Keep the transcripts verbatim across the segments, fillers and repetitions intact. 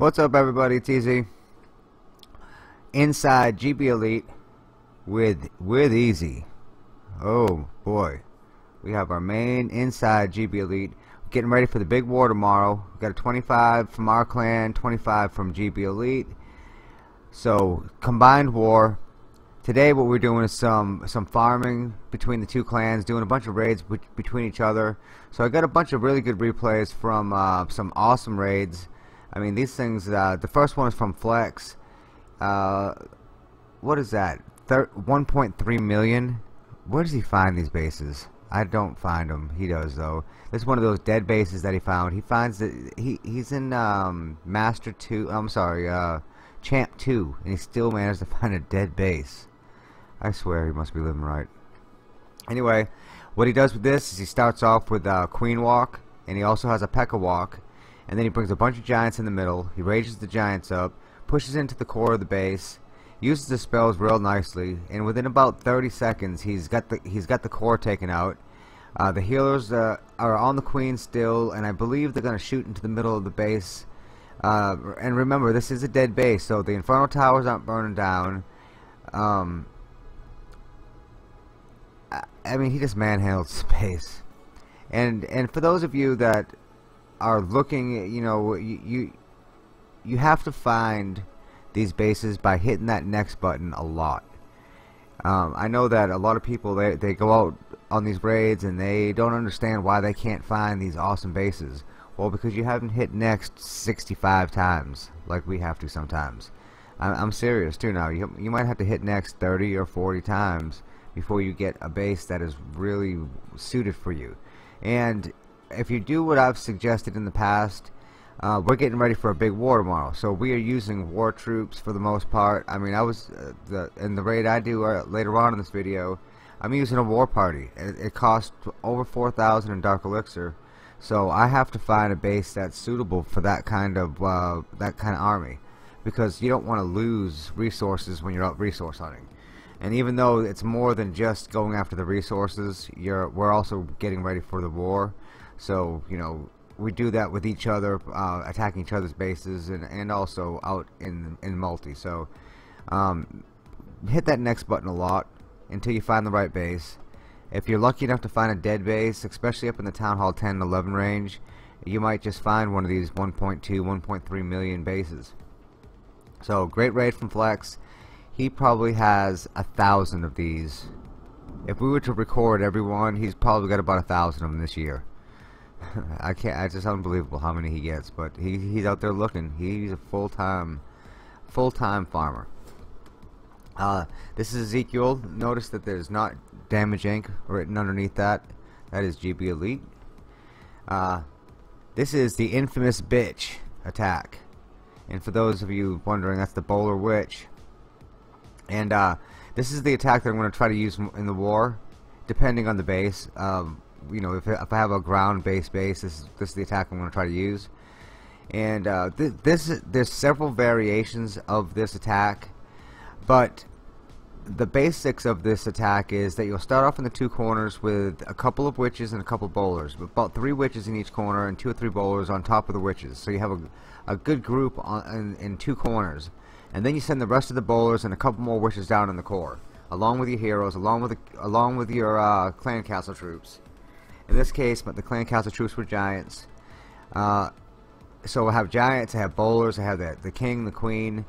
What's up, everybody? It's Easy inside G B Elite with with Easy. Oh boy, we have our main inside G B Elite. We're getting ready for the big war tomorrow. We got a twenty-five from our clan, twenty-five from G B Elite. So combined war. Today, what we're doing is some some farming between the two clans, doing a bunch of raids between each other. So I got a bunch of really good replays from uh, some awesome raids. I mean, these things, uh, the first one is from Flex. Uh, what is that? one point three million? Where does he find these bases? I don't find them. He does, though. This is one of those dead bases that he found. He finds that he, he's in um, Master two, I'm sorry, uh, Champ two, and he still managed to find a dead base. I swear he must be living right. Anyway, what he does with this is he starts off with uh, Queen Walk, and he also has a Pekka Walk. And then he brings a bunch of giants in the middle. He rages the giants up, pushes into the core of the base, uses the spells real nicely, and within about thirty seconds, he's got the he's got the core taken out. Uh, the healers uh, are on the queen still, and I believe they're going to shoot into the middle of the base. Uh, and remember, this is a dead base, so the infernal towers aren't burning down. Um, I, I mean, he just manhandled space. And and for those of you that are looking, you know, you, you you have to find these bases by hitting that next button a lot. Um, I know that a lot of people they they go out on these raids and they don't understand why they can't find these awesome bases. Well, because you haven't hit next sixty-five times like we have to sometimes. I'm, I'm serious too now. You you might have to hit next thirty or forty times before you get a base that is really suited for you. And if you do what I've suggested in the past, uh, we're getting ready for a big war tomorrow, so we are using war troops for the most part. I mean, I was uh, the, in the raid I do uh, later on in this video, I'm using a war party. It, it costs over four thousand in Dark Elixir, so I have to find a base that's suitable for that kind of uh, that kind of army, because you don't want to lose resources when you're out resource hunting. And even though it's more than just going after the resources, you're we're also getting ready for the war. So, you know, we do that with each other, uh, attacking each other's bases, and, and also out in, in multi. So, um, hit that next button a lot until you find the right base. If you're lucky enough to find a dead base, especially up in the Town Hall ten and eleven range, you might just find one of these one point two, one point three million bases. So, great raid from Flex. He probably has a thousand of these. If we were to record everyone, he's probably got about a thousand of them this year. I can't. It's just unbelievable how many he gets, but he he's out there looking. He's a full-time, full-time farmer. Uh, this is Ezekiel. Notice that there's not Damage Incorporated written underneath that. That is G B Elite. Uh, this is the infamous bitch attack, and for those of you wondering, that's the bowler witch. And uh, this is the attack that I'm going to try to use in the war, depending on the base. Um, You know, if, if I have a ground-based base, this is, this is the attack I'm going to try to use. And uh, th this there's several variations of this attack, but the basics of this attack is that you'll start off in the two corners with a couple of witches and a couple of bowlers, with about three witches in each corner and two or three bowlers on top of the witches. So you have a, a good group on, in, in two corners, and then you send the rest of the bowlers and a couple more witches down in the core, along with your heroes, along with the, along with your uh, clan castle troops. In this case, but the clan castle troops were giants. Uh, so I have giants, I have bowlers, I have the, the king, the queen,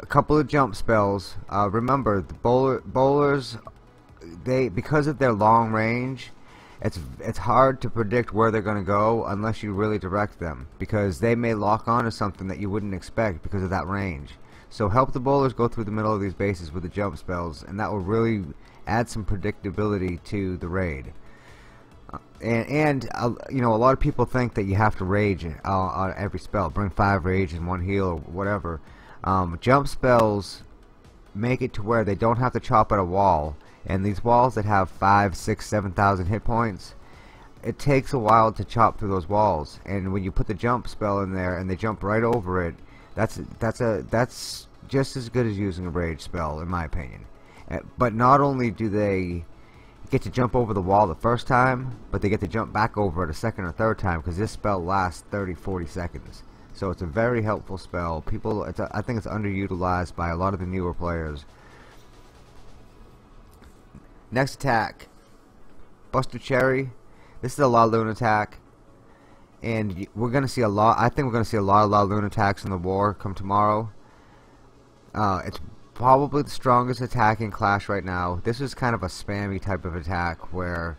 a couple of jump spells. Uh, remember, the bowler, bowlers, they because of their long range, it's it's hard to predict where they're going to go unless you really direct them, because they may lock on to something that you wouldn't expect because of that range. So help the bowlers go through the middle of these bases with the jump spells, and that will really add some predictability to the raid. And, and uh, you know, a lot of people think that you have to rage uh, on every spell. Bring five rage and one heal or whatever. Um, jump spells make it to where they don't have to chop at a wall. And these walls that have five, six, seven thousand hit points, it takes a while to chop through those walls. And when you put the jump spell in there and they jump right over it, that's that's a that's just as good as using a rage spell, in my opinion. Uh, but not only do they get to jump over the wall the first time, but they get to jump back over it a second or third time, because this spell lasts thirty forty seconds. So it's a very helpful spell. People, it's a, I think it's underutilized by a lot of the newer players. Next attack, Buster Cherry. This is a Golaloon attack, and we're gonna see a lot. I think we're gonna see a lot of Golaloon attacks in the war come tomorrow. Uh, it's probably the strongest attack in Clash right now. This is kind of a spammy type of attack where,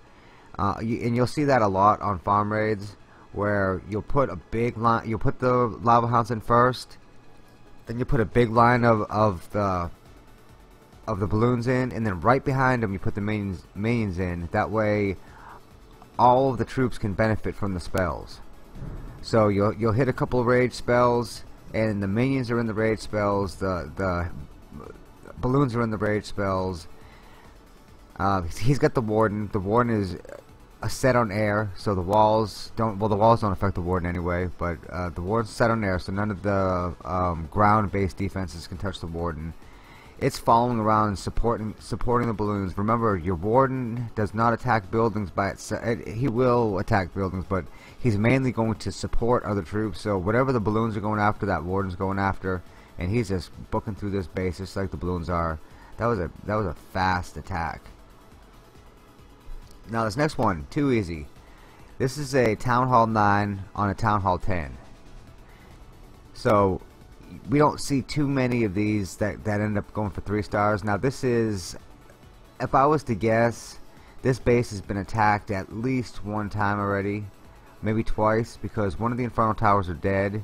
uh, you, and you'll see that a lot on farm raids, where you'll put a big line. You'll put the Lava Hounds in first, then you put a big line of of the of the balloons in, and then right behind them you put the minions minions in. That way, all of the troops can benefit from the spells. So you'll you'll hit a couple of rage spells, and the minions are in the rage spells. The the balloons are in the rage spells. Uh, he's got the warden. The warden is a set on air, so the walls don't. Well, the walls don't affect the warden anyway. But uh, the warden's set on air, so none of the um, ground-based defenses can touch the warden. It's following around and supporting supporting the balloons. Remember, your warden does not attack buildings by itself. It, he will attack buildings, but he's mainly going to support other troops. So whatever the balloons are going after, that warden's going after, and he's just booking through this base just like the balloons are. That was a that was a fast attack. Now this next one, two easy. This is a Town Hall nine on a Town Hall ten. So we don't see too many of these that, that end up going for three stars. Now this is, if I was to guess, this base has been attacked at least one time already, maybe twice, because one of the Infernal Towers are dead.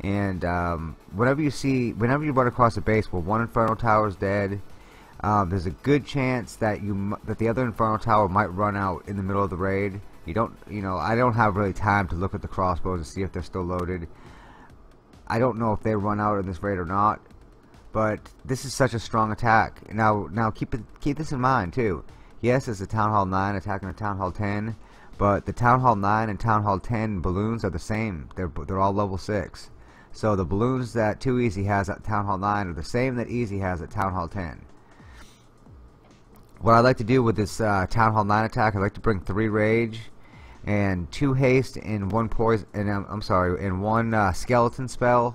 And um, whenever you see, whenever you run across a base where one Infernal Tower is dead, Um, there's a good chance that you that the other Infernal Tower might run out in the middle of the raid. You don't, you know, I don't have really time to look at the crossbows and see if they're still loaded. I don't know if they run out in this raid or not, but this is such a strong attack. Now, now keep it, keep this in mind too. Yes, it's a Town Hall nine attacking a Town Hall ten, but the Town Hall nine and Town Hall ten balloons are the same. They're they're all level six. So the balloons that two easy has at Town Hall nine are the same that Easy has at Town Hall ten. What I like to do with this uh, Town Hall nine attack, I like to bring three rage and two haste and one poison. And um, I'm sorry, and one uh, skeleton spell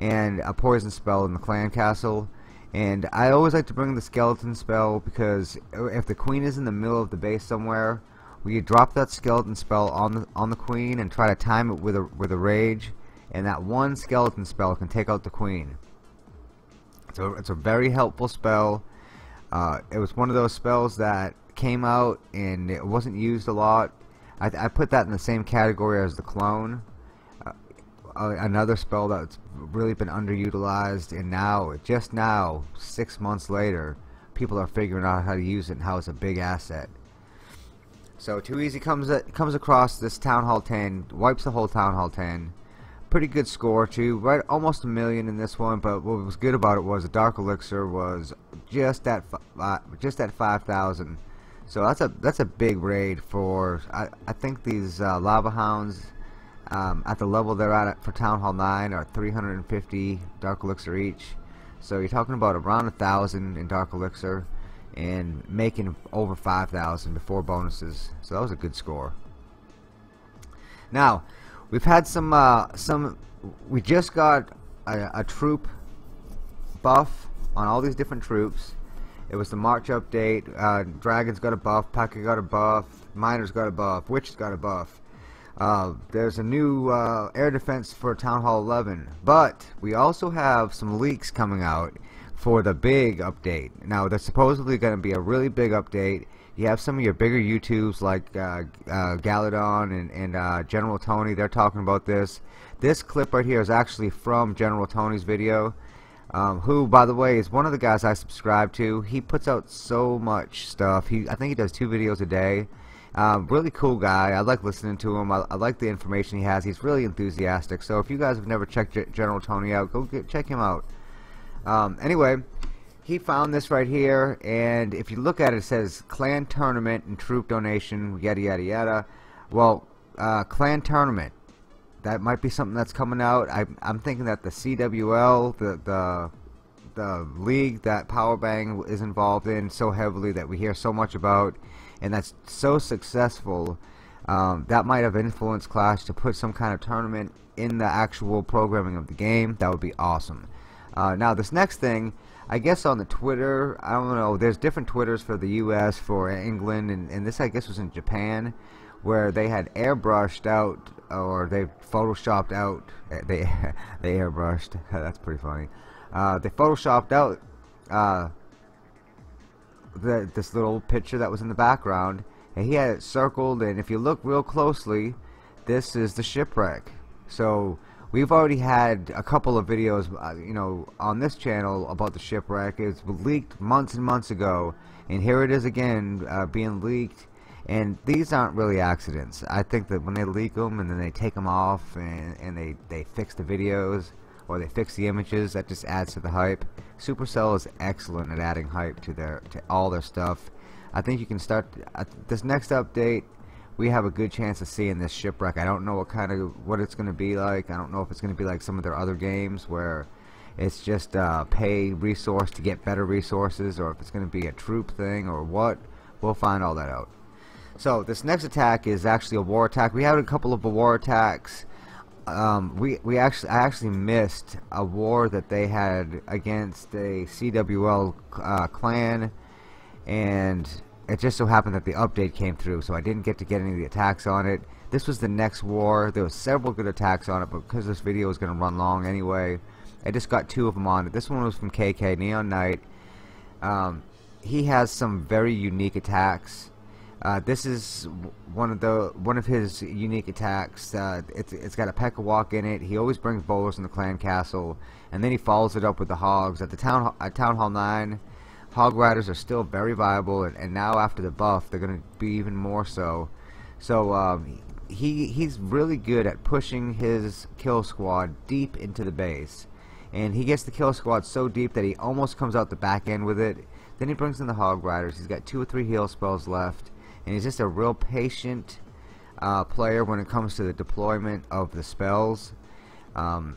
and a poison spell in the clan castle. And I always like to bring the skeleton spell because if the queen is in the middle of the base somewhere, we drop that skeleton spell on the on the queen and try to time it with a with a rage, and that one skeleton spell can take out the queen. So it's a very helpful spell. Uh, it was one of those spells that came out and it wasn't used a lot. I, I put that in the same category as the clone, uh, another spell that's really been underutilized, and now, just now, six months later, people are figuring out how to use it and how it's a big asset. So two easy comes at, comes across this Town Hall ten, wipes the whole Town Hall ten. Pretty good score too, right? Almost a million in this one. But what was good about it was the Dark Elixir was just at uh, just at five thousand. So that's a that's a big raid for. I I think these uh, Lava Hounds um, at the level they're at for Town Hall nine are three hundred and fifty Dark Elixir each. So you're talking about around a thousand in Dark Elixir and making over five thousand before bonuses. So that was a good score. Now, we've had some, uh, some. We just got a, a troop buff on all these different troops. It was the March update. Uh, Dragon's got a buff. P A C A got a buff. Miner's got a buff. Witch's got a buff. Uh, there's a new uh, air defense for Town Hall eleven. But we also have some leaks coming out for the big update. Now, there's supposedly going to be a really big update. You have some of your bigger YouTubes like uh, uh, Galadon and, and uh, General Tony. They're talking about this. This clip right here is actually from General Tony's video, um, who, by the way, is one of the guys I subscribe to. He puts out so much stuff. He, I think he does two videos a day. Um, really cool guy. I like listening to him. I, I like the information he has. He's really enthusiastic. So if you guys have never checked G- General Tony out, go get, check him out. Um, anyway. He found this right here, and if you look at it, it says clan tournament and troop donation, yada yada yada. Well, uh, clan tournament, that might be something that's coming out. I, I'm thinking that the C W L, the the the league that Powerbang is involved in so heavily that we hear so much about, and that's so successful, um, that might have influenced Clash to put some kind of tournament in the actual programming of the game, that would be awesome. Uh, now this next thing, I guess on the Twitter, I don't know, there's different Twitters for the U S, for England, and, and this I guess was in Japan, where they had airbrushed out, or they photoshopped out, they, they airbrushed, that's pretty funny, uh, they photoshopped out uh, the, this little picture that was in the background, and he had it circled, and if you look real closely, this is the shipwreck. So we've already had a couple of videos, uh, you know, on this channel about the shipwreck. It's leaked months and months ago, and here it is again, uh, being leaked. And these aren't really accidents. I think that when they leak them and then they take them off and, and they, they fix the videos or they fix the images, that just adds to the hype. Supercell is excellent at adding hype to their to all their stuff. I think you can start uh, this next update. We have a good chance of seeing this shipwreck. I don't know what kind of what it's going to be like. I don't know if it's going to be like some of their other games where it's just uh, pay resource to get better resources, or if it's going to be a troop thing or what. We'll find all that out. So this next attack is actually a war attack. We had a couple of war attacks. Um, we we actually I actually missed a war that they had against a C W L uh, clan, and it just so happened that the update came through, so I didn't get to get any of the attacks on it. This was the next war. There was several good attacks on it, but because this video is going to run long anyway, I just got two of them on it. This one was from K K Neon Knight. Um, he has some very unique attacks. Uh, this is one of the one of his unique attacks. Uh, it's it's got a Pekka Walk in it. He always brings bowlers in the clan castle, and then he follows it up with the hogs at the town at Town Hall nine. Hog Riders are still very viable, and, and now after the buff, they're going to be even more so. So um, he he's really good at pushing his kill squad deep into the base, and he gets the kill squad so deep that he almost comes out the back end with it. Then he brings in the Hog Riders. He's got two or three heal spells left, and he's just a real patient uh, player when it comes to the deployment of the spells. Um,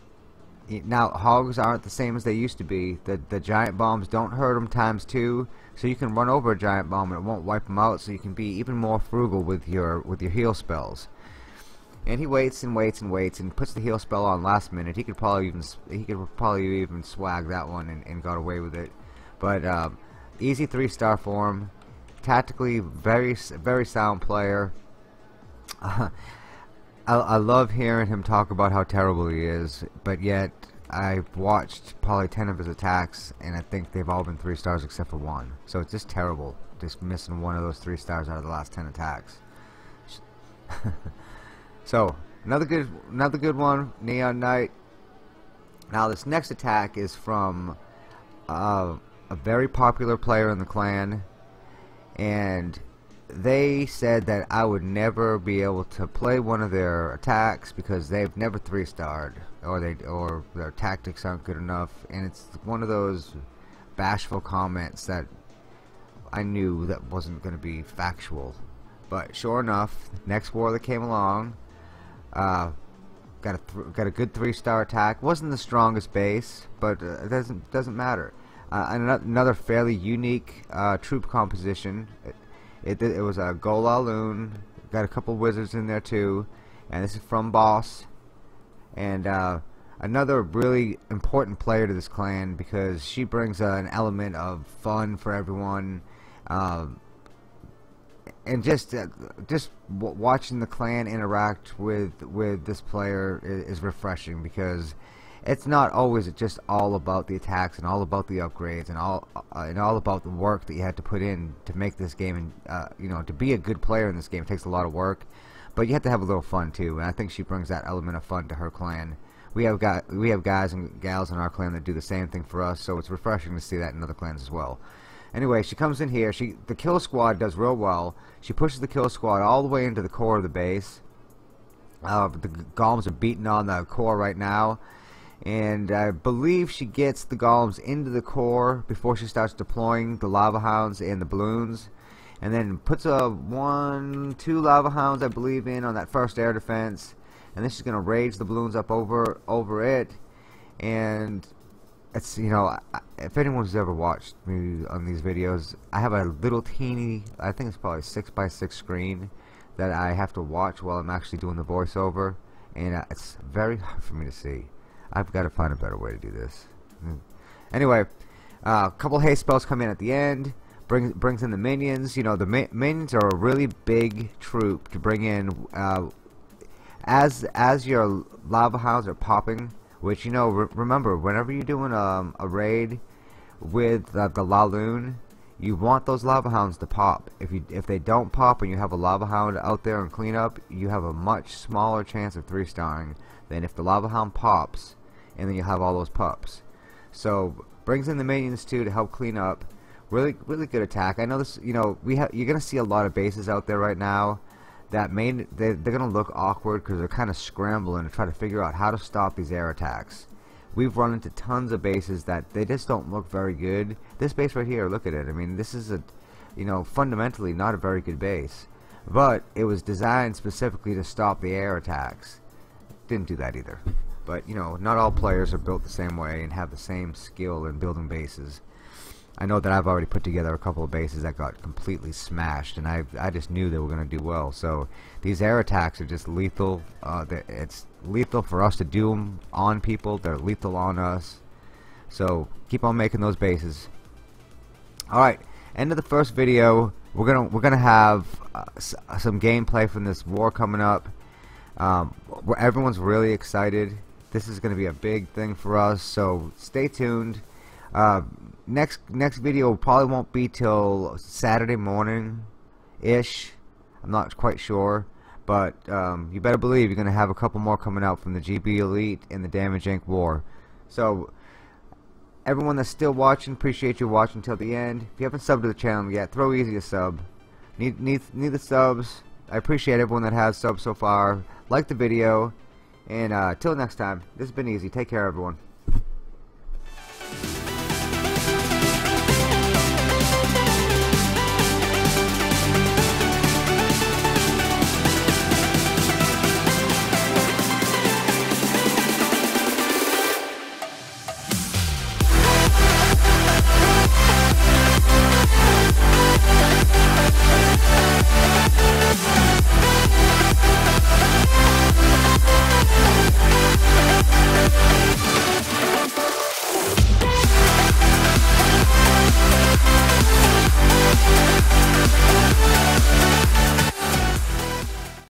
Now, hogs aren't the same as they used to be. The, the giant bombs don't hurt them times two, so you can run over a giant bomb and it won't wipe them out, so you can be even more frugal with your with your heal spells. And he waits and waits and waits and puts the heal spell on last minute. He could probably even he could probably even swag that one and, and got away with it. But um, easy three-star form, tactically very very sound player. Uh, I, I love hearing him talk about how terrible he is, but yet I've watched probably ten of his attacks, and I think they've all been three stars except for one. So it's just terrible, just missing one of those three stars out of the last ten attacks. So another good, another good one, Neon Knight. Now this next attack is from uh, a very popular player in the clan, and they said that I would never be able to play one of their attacks because they've never three-starred, or they or their tactics aren't good enough. And it's one of those bashful comments that I knew that wasn't going to be factual. But sure enough, next war that came along, uh, got a th got a good three-star attack. Wasn't the strongest base, but uh, it doesn't doesn't matter. Uh, another fairly unique uh, troop composition. It, it was a golaloon, got a couple wizards in there too, and this is from Boss, and uh, another really important player to this clan because she brings uh, an element of fun for everyone, uh, and just uh, just w watching the clan interact with with this player is, is refreshing, because it's not always just all about the attacks and all about the upgrades and all uh, and all about the work that you had to put in to make this game. And uh, you know, to be a good player in this game, it takes a lot of work, but you have to have a little fun too. And I think she brings that element of fun to her clan. We have got we have guys and gals in our clan that do the same thing for us, so it's refreshing to see that in other clans as well. Anyway, she comes in here. She the kill squad does real well. She pushes the kill squad all the way into the core of the base. Uh, the golems are beating on the core right now. And I believe she gets the golems into the core before she starts deploying the lava hounds and the balloons, and then puts a one, two lava hounds, I believe, in on that first air defense, and then she's gonna rage the balloons up over over it. And it's, you know, if anyone's ever watched me on these videos, I have a little teeny, I think it's probably six by six screen that I have to watch while I'm actually doing the voiceover. and uh, it's very hard for me to see. I've got to find a better way to do this. Mm. Anyway, a uh, couple haste spells come in at the end. Brings brings in the minions. You know, the mi minions are a really big troop to bring in. Uh, as as your lava hounds are popping, which, you know, re remember whenever you're doing um, a raid with uh, the golaloon, you want those lava hounds to pop. If you if they don't pop and you have a lava hound out there and cleanup, you have a much smaller chance of three starring than if the lava hound pops, and then you have all those pups. So brings in the minions too to help clean up. Really, really good attack. I know this. You know, we have. You're gonna see a lot of bases out there right now that may they, they're gonna look awkward because they're kind of scrambling to try to figure out how to stop these air attacks. We've run into tons of bases that they just don't look very good. This base right here, look at it. I mean, this is a, you know, fundamentally not a very good base, but it was designed specifically to stop the air attacks. Didn't do that either. But, you know, not all players are built the same way and have the same skill in building bases. I know that I've already put together a couple of bases that got completely smashed, and I, I just knew they were going to do well. So these air attacks are just lethal. Uh, it's lethal for us to do them on people. They're lethal on us. So keep on making those bases. All right, end of the first video. We're gonna we're gonna have uh, s some gameplay from this war coming up. Um, where everyone's really excited. This is going to be a big thing for us. So stay tuned. Uh, next next video probably won't be till Saturday morning ish. I'm not quite sure, but um, you better believe you're gonna have a couple more coming out from the G B Elite and the Damage Incorporated war. So everyone that's still watching, appreciate you watching till the end. If you haven't subbed to the channel yet, throw Easy a sub. Need need need the subs. I appreciate everyone that has subbed so far. Like the video, and uh, till next time. This has been Easy. Take care, everyone.